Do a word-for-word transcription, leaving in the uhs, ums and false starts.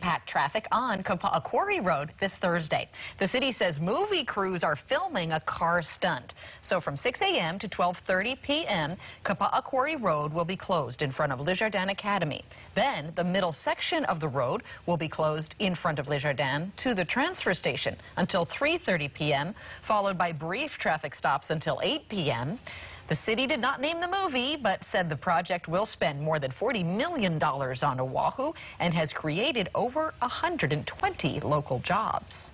impact traffic on Kapa'a Quarry Road this Thursday. The city says movie crews are filming a car stunt. So from six A M to twelve thirty P M, Kapa'a Quarry Road will be closed in front of Le Jardin Academy. Then the middle section of the road will be closed in front of Le Jardin to the transfer station until three thirty P M, followed by brief traffic stops until eight P M The city did not name the movie, but said the project will spend more than forty million dollars on Oahu and has created over one hundred twenty local jobs.